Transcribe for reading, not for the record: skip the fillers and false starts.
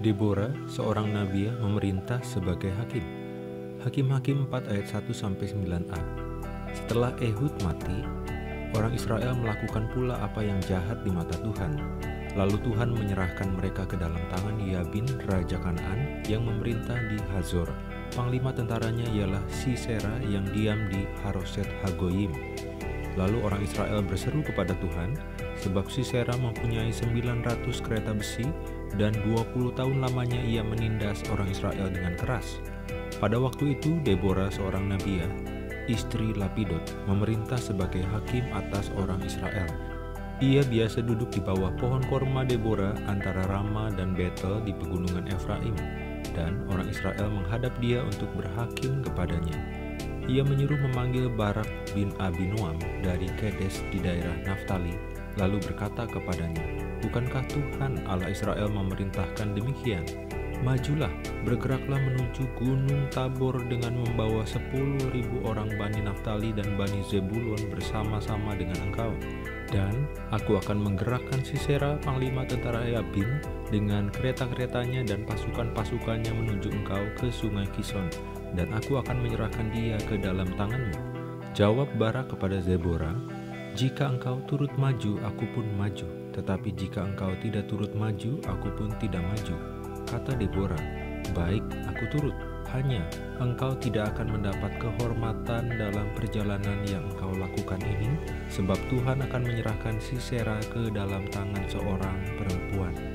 Debora, seorang nabiah, memerintah sebagai hakim. Hakim-hakim 4 ayat 1-9a. Setelah Ehud mati, orang Israel melakukan pula apa yang jahat di mata Tuhan. Lalu Tuhan menyerahkan mereka ke dalam tangan Yabin, raja Kanaan, yang memerintah di Hazor. Panglima tentaranya ialah Sisera yang diam di Haroset Hagoyim. Lalu orang Israel berseru kepada Tuhan, sebab Sisera mempunyai 900 kereta besi, dan 20 tahun lamanya ia menindas orang Israel dengan keras. Pada waktu itu, Debora, seorang nabiah, istri Lapidot, memerintah sebagai hakim atas orang Israel. Ia biasa duduk di bawah pohon korma Debora antara Rama dan Bethel di pegunungan Efraim, dan orang Israel menghadap dia untuk berhakim kepadanya. Ia menyuruh memanggil Barak bin Abinoam dari Kedesh di daerah Naftali, lalu berkata kepadanya, "Bukankah Tuhan Allah Israel memerintahkan demikian? Majulah, bergeraklah menuju gunung Tabor dengan membawa 10.000 orang Bani Naftali dan Bani Zebulon bersama-sama dengan engkau. Dan aku akan menggerakkan Sisera, panglima tentara Yabin, dengan kereta-keretanya dan pasukan-pasukannya menuju engkau ke sungai Kison, dan aku akan menyerahkan dia ke dalam tanganmu." Jawab Barak kepada Debora, "Jika engkau turut maju, aku pun maju. Tetapi jika engkau tidak turut maju, aku pun tidak maju." Kata Debora, "Baik, aku turut. Hanya engkau tidak akan mendapat kehormatan dalam perjalanan yang engkau lakukan ini, sebab Tuhan akan menyerahkan Sisera ke dalam tangan seorang perempuan."